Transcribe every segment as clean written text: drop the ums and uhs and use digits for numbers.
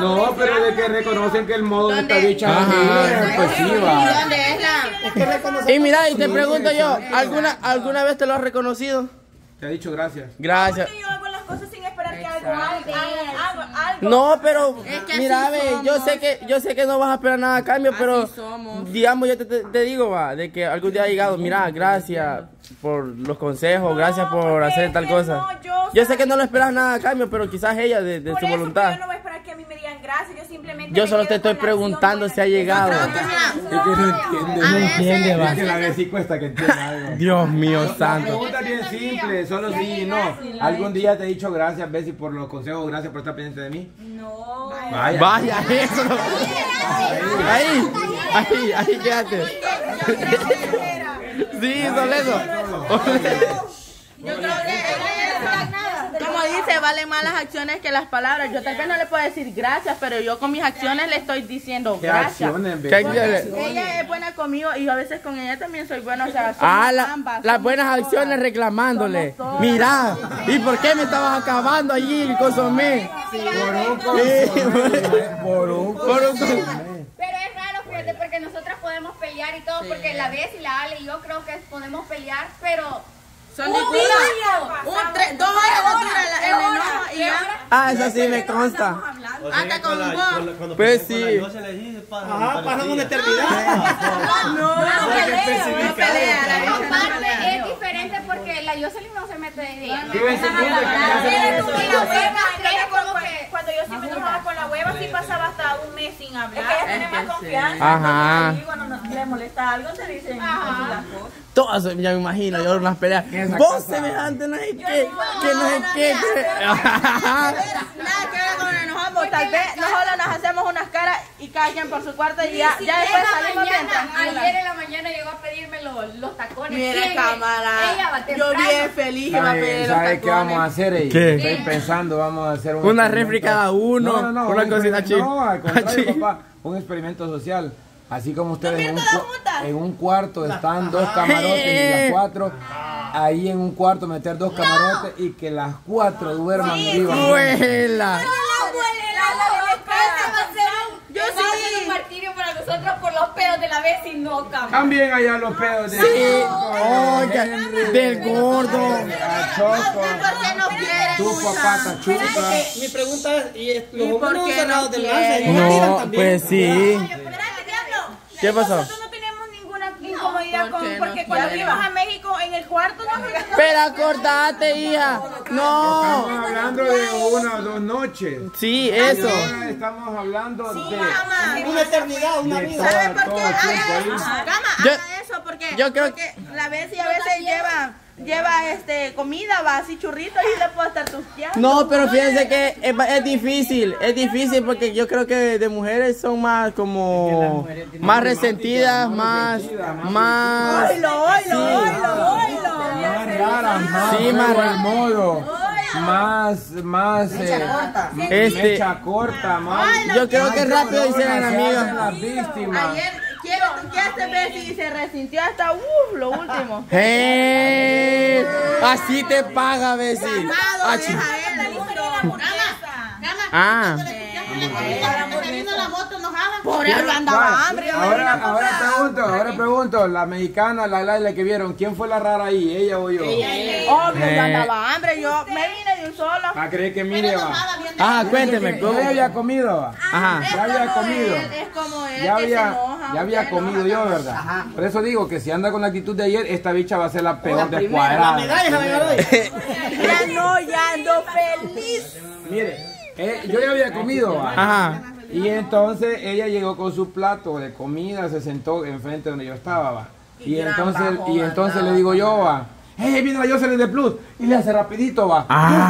No, pero de que reconocen que el modo está bicha. Ajá, pues sí, va. ¿Dónde es la? Es que reconocen. Y mira, y te pregunto yo, ¿alguna vez te lo has reconocido? Te ha dicho gracias. Gracias. Porque yo hago las cosas sin esperar que algo. No, pero es que mira, ve, yo sé que no vas a esperar nada a cambio, pero digamos, yo te digo, va, de que algún día ha llegado, mira, gracias por los consejos, no, gracias por hacer tal cosa. No, yo sé que no lo esperas nada a cambio, pero quizás ella de su voluntad. Yo no voy a esperar que a mí me digan gracias, yo simplemente. Yo solo te estoy preguntando si ha llegado. No entiende, va. Que la vez sí cuesta que entienda algo. Dios mío santo. La pregunta es bien simple, solo sí y no. ¿Algún día te he dicho gracias, Bessie, por los consejos, gracias por estar pendiente de mí? No. Vaya, eso. Ahí quédate. Sí, Soledo. Yo creo que, como dice, vale más las acciones que las palabras. Yo tal vez no le puedo decir gracias, pero yo con mis acciones le estoy diciendo gracias. ¿Qué acciones? Ella es buena conmigo y yo a veces con ella también soy buena. O sea, las buenas acciones reclamándole. Mirá, ¿y por qué me estabas acabando allí el consomé? Por un consomé. Porque nosotras podemos pelear y todo, sí. Porque la Bess y la Ale y yo creo que podemos pelear, pero son dos horas, eso sí me consta. Hasta con vos. Pues sí. Ajá, pasamos una eternidad. No pelea. Es diferente porque la Jocelyn no se mete de ella. Cuando yo sí me enojaba con la hueva, sí pasaba hasta un mes sin hablar. Es que ella tiene más confianza. Ajá. Cuando le molesta algo, te dicen las cosas. Todas, ya me imagino, yo las peleas. Vos semejante, no sé qué, que no sé qué. Nada que ver con enojamos, tal vez nosotros nos hacemos unas caras y cada quien por su cuarto y ya después salimos bien tranquilos. Ayer en la mañana llegó a pedirme los tacones. Mira, cámara, yo bien feliz iba a pedir los tacones. ¿Sabes qué vamos a hacer? Estoy pensando, vamos a hacer una réplica cada uno, una cosita chica. No, al contrario, papá, un experimento social. Así como ustedes en un cuarto están dos camarotes y las cuatro, ahí en un cuarto meter dos camarotes y que las cuatro duerman vivas. ¡Vuela! Yo sí va a ser un martirio para nosotros por los pedos de la vez y no cámara. Cambien allá los pedos de del gordo. Tu papá está chupa. Mi pregunta es, ¿los hombres no cerrados del lance? No, pues sí. ¿Qué pasó? Nosotros no tenemos ninguna incomodidad porque cuando ibas a México en el cuarto no. Pero acordate, hija. No. Estamos hablando de una o dos noches. Sí, eso. Estamos hablando de una eternidad, una vida. ¿Sabes por qué? Haga eso porque la Bessie a veces lleva comida, va así churritos y le puedo estar tusteando. No, pero fíjense que es difícil porque yo creo que de mujeres son más como más resentidas, más mecha corta, más. Yo creo que rápido hicieron amigas. Este Bessie se resintió hasta lo último. ¡Hey! Así te paga, Bessie. Ahora pregunto, la mexicana, la que vieron, ¿quién fue la rara ahí? ¿Ella o yo? Obvio, yo andaba hambre, yo me vine de un solo. ¿A creer que mire va? Ah, cuénteme, ¿cómo había comido? Ajá. Ya había comido yo, ¿verdad? Ajá. Por eso digo que si anda con la actitud de ayer, esta bicha va a ser la peor descuadrada. Ya ando feliz. Mire, yo ya había comido, ajá. Y entonces ella llegó con su plato de comida, se sentó enfrente donde yo estaba, va. Y entonces le digo yo, va, hey, viene la Jocelyn de Plus, y le hace rapidito, va.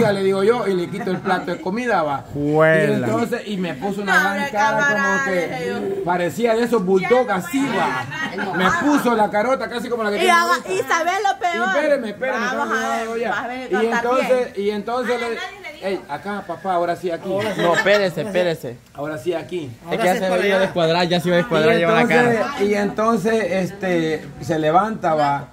Ya le digo yo, y le quito el plato de comida, va. Y entonces, y me puso una gran cara como que parecía de esos bulldogs así, va. Me puso la carota casi como la que tenía. Y sabes lo peor. Espérame. Y entonces ey, acá, papá, ahora sí aquí. No, espérese. Ahora sí aquí. Es que ya se veía descuadrar, lleva la cara. Y entonces se levanta, va,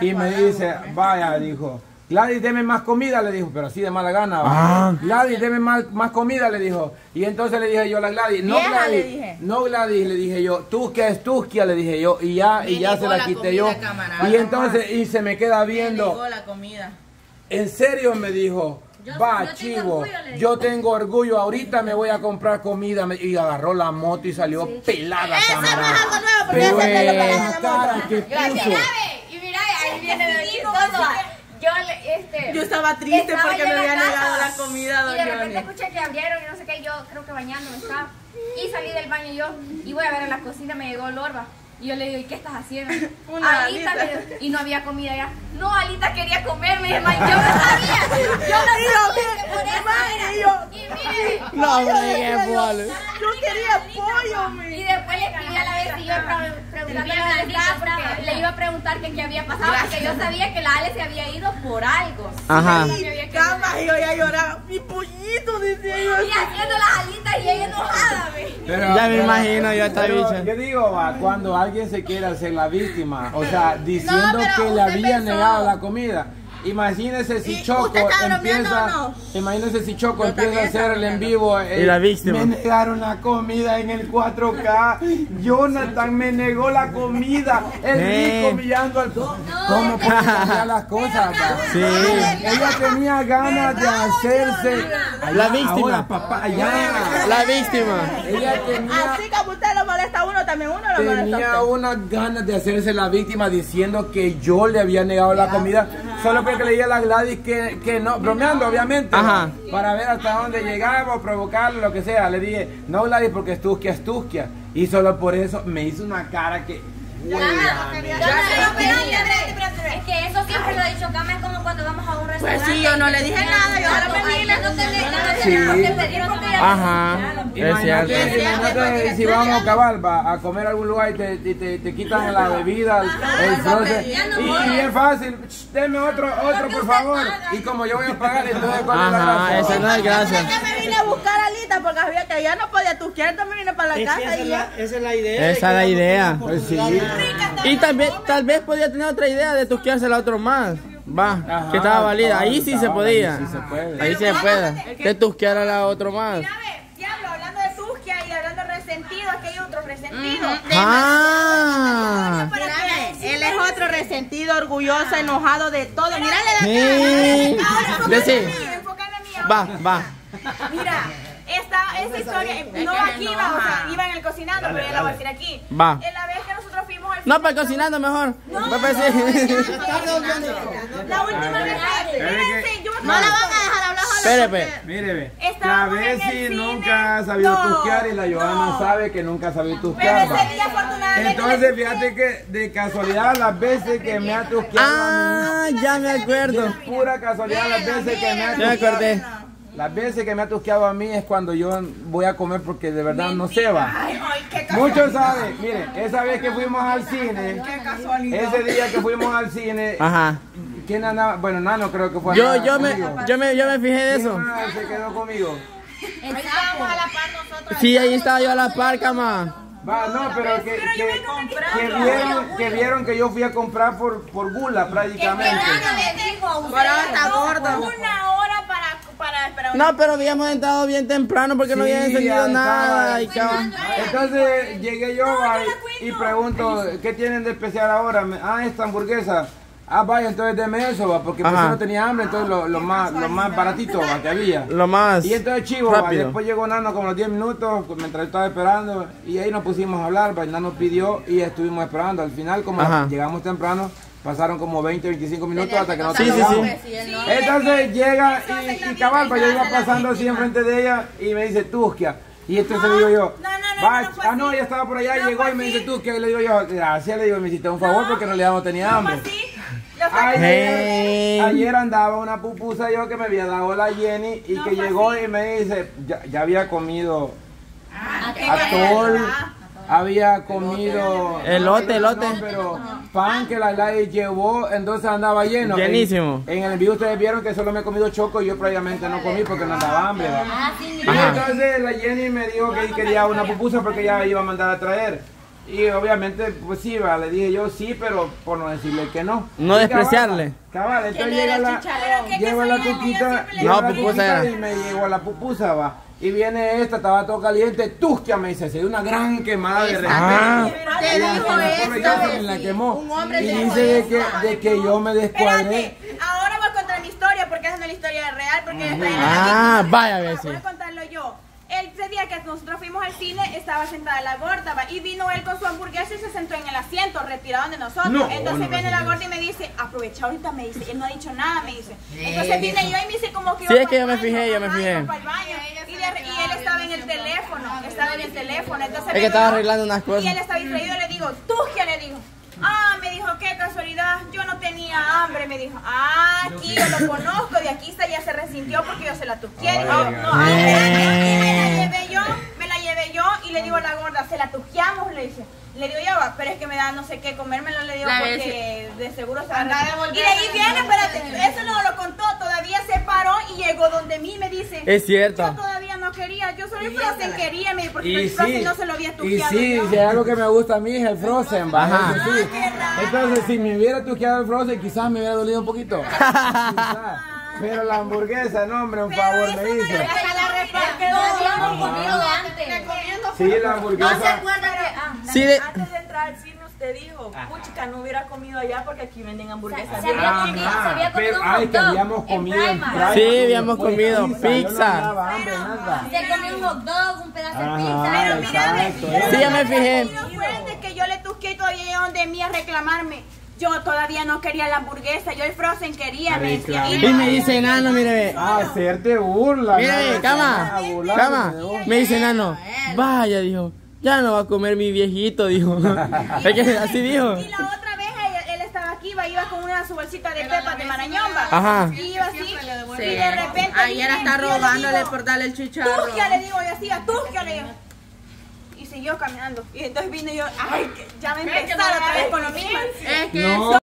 y me dice, vaya, dijo, Gladys, deme más comida, le dijo, pero así de mala gana. Ah. Gladys, deme más comida, le dijo. Y entonces le dije yo a la Gladys, no Gladys, le dije. No Gladys, le dije yo, tú que es Tusquia, le dije yo, y ya se la quité yo. Camarada, y entonces, y se me queda viendo. Me la comida. En serio me dijo, va chivo, yo tengo orgullo, ahorita me voy a comprar comida. Y agarró la moto y salió pelada, camarada. Pero las caras que puso. Y mira, ahí viene de aquí todo. Yo estaba triste porque me había negado la comida, doña. Y de repente escuché que abrieron y no sé qué, yo creo que bañándome estaba. Y salí del baño yo, y voy a ver en la cocina, me llegó Lorba. Y yo le digo, ¿y qué estás haciendo? Una alita. Y no había comida ya. No, Alita quería comerme, hermano. Yo no sabía. Yo no sabía. Y mire. No, yo quería pollo. Y después le escribí a la vez y yo preguntándole a la porque le iba a preguntar que qué había pasado. Porque yo sabía que la Ale se había ido por algo. Ajá. Y cama, yo ya lloraba. Mi pollito, decía yo. Y haciendo las alitas y ella enojada, ve. Ya me imagino yo esta bicha. ¿Qué digo, va? Cuando alguien se quiere hacer la víctima, o sea, diciendo que le había negado la comida. Imagínese si Choco empieza, no? Imagínese si Choco empieza a hacer el en vivo. Y la víctima. Me negaron la comida en el 4K. Jonathan me negó la comida. El rico mirando al pobre. ¿Cómo puede cambiar las cosas? Sí. Ella tenía ganas de hacerse la víctima. Papá, ya. La víctima. Ella tenía. Así como usted lo molesta a uno, también uno lo molesta. Tenía unas ganas de hacerse la víctima diciendo que yo le había negado la comida. Solo que le dije a la Gladys que no, bromeando obviamente, ajá, para ver hasta dónde llegamos, provocarlo, lo que sea. Le dije, no Gladys, porque es Tusquia, es Tusquia. Y solo por eso me hizo una cara que... Es que eso siempre lo he dicho, Cama, es como cuando vamos a un restaurante. Pues sí, yo no le dije nada, yo ahora me vine, no te dije nada. Imagínate si vamos a Cabalba a comer a algún lugar y te quitan la bebida, el trozo. Y es fácil, denme otro por favor. Y como yo voy a pagar, entonces ¿cuál es la gracia? Esa no es gracia. Me vine a buscar a Alita porque sabía que ya no podía tusquear, entonces me vine para la casa. Esa es la idea. Esa es la idea. Y tal vez podía tener otra idea de tusqueársela a otro más. Va, ajá, que estaba válida. Ahí sí se podía. Ahí sí se puede. Ahí se puede. Que tusquear a la otro más. Mira, ve, diablo, hablando de tusquia y hablando de resentido, aquí hay otro resentido. Él es otro resentido, orgulloso, enojado de todo. Mírale la cara. Enfócame a mí. Va. Mira. Esta historia, no aquí va, o sea, iba en el cocinando, pero ya la voy a decir aquí. Va. En la vez que nosotros fuimos al... No, para el cocinando mejor. No, la última vez que... Mírense, yo... No la van a dejar hablar sola. Míreme. La Bessie nunca ha sabido tusquear y la Johanna sabe que nunca ha sabido tusquear. Entonces, fíjate que de casualidad las veces que me ha tusqueado... Ah, ya me acuerdo. De pura casualidad las veces que me ha tusqueado. Ya me acordé. Las veces que me ha tusqueado a mí es cuando yo voy a comer porque de verdad no se va. Muchos saben, miren, esa vez que fuimos al cine, ese día que fuimos al cine, ajá, ¿quién andaba? Bueno, Nano creo que fue. Yo me fijé de eso. Se quedó conmigo. Estábamos a la par nosotros. Sí, ahí estaba yo a la par, Cama. Va, no, pero que vieron que yo fui a comprar por gula prácticamente. No, pero habíamos entrado bien temprano porque sí, no habían encendido nada. Entonces llegué yo y pregunto, ¿qué tienen de especial ahora? Ah, esta hamburguesa. Ah, vaya, entonces deme eso, va, porque por eso no tenía hambre, entonces lo más baratito, va, que había. Lo más. Y entonces chivo, va, después llegó Nano como los 10 minutos, mientras estaba esperando, y ahí nos pusimos a hablar, va, Nano pidió y estuvimos esperando. Al final, como llegamos temprano, pasaron como 20, 25 minutos hasta que no se Entonces llega y cabal, yo iba pasando así enfrente de ella y me dice Tusquia. Y entonces le digo yo, ah no, ella estaba por allá y llegó y me dice Tusquia. Y le digo yo, gracias, le digo, me hiciste un favor porque en realidad no tenía hambre. Ayer andaba una pupusa yo que me había dado la Jenny y que llegó y me dice, ya había comido atol. Había comido elote, no, pero pan que la Gladys llevó, entonces andaba lleno. Llenísimo. En el video ustedes vieron que solo me he comido choco y yo previamente no comí porque no andaba hambre. Y entonces la Jenny me dijo que quería una pupusa porque ya iba a mandar a traer. Y obviamente, pues sí, va, le dije yo sí, pero por no decirle que no. No y despreciarle. Cabal, entonces llega la Cuquita, no, pupusa, y me llegó la pupusa, va. Y viene esta, estaba todo caliente, tusquia, me dice, se dio una gran quemada de repente. Te dijo esto, me la quemó. Un hombre y dice de que yo me descuadré. Ahora voy a contar mi historia, porque esa no es la historia real, porque está en la vaya a veces. Voy a contarlo yo. Ese día que nosotros fuimos al cine, estaba sentada la gorda, ¿va? Y vino él con su hamburguesa y se sentó en el asiento, retirado de nosotros. No, entonces viene la gorda y me dice, aprovecha ahorita, me dice, él no ha dicho nada, me dice. Entonces vine yo y me dice como que... Sí, es que yo me fijé. Y él estaba en el teléfono, Entonces, es que estaba arreglando unas cosas. Y él estaba distraído, le digo, ¿tú qué le digo? Ah, me dijo, qué casualidad, yo no tenía hambre, me dijo. Ah, aquí yo lo conozco, de aquí ya se resintió porque yo se la tusqué. Me la llevé yo y le digo a la gorda, se la tusqueamos, le dije. Le digo, ya va, pero es que me da no sé qué comérmelo, le digo, porque de seguro se va a... Y de ahí viene, espérate, eso no lo contó, todavía se paró y llegó donde mí, me dice. Es cierto. Yo todavía no quería, yo solo el Frozen quería, me dijo, porque el Frozen no se lo había tuqueado. Y sí, si hay algo que me gusta a mí es el Frozen, baja. Entonces, si me hubiera tuqueado el Frozen, quizás me hubiera dolido un poquito. Pero la hamburguesa, no, hombre, un favor me hizo. Sí, la hamburguesa. No se acuerda que... Sí, antes de entrar al cine usted dijo, puchica, no hubiera comido allá porque aquí venden hamburguesas. Habíamos comido en Prima. Sí, habíamos comido pizza. Se comió un hot dog, un pedazo de pizza. Pero mira, sí, ya me fijé. Que yo le tusqué y todavía llegaron de mí a reclamarme. Yo todavía no quería la hamburguesa, yo el Frozen quería, me decía. Y me dice, nano, mire. Hacerte burla. Mire, cama. Me dice, nano, vaya, dijo. Ya no va a comer mi viejito, dijo. Es que así dijo. Y la otra vez él estaba aquí, iba con una su bolsita de pepas de Marañón, va. Ajá. Y iba así, sí. Y de repente... Ayer está robándole, digo, por darle el chicharro. Tú ya le digo, yo así, tú ya le digo. Y siguió caminando. Y entonces vino yo, ay, ya me empezaron otra vez con lo mismo. Es que no.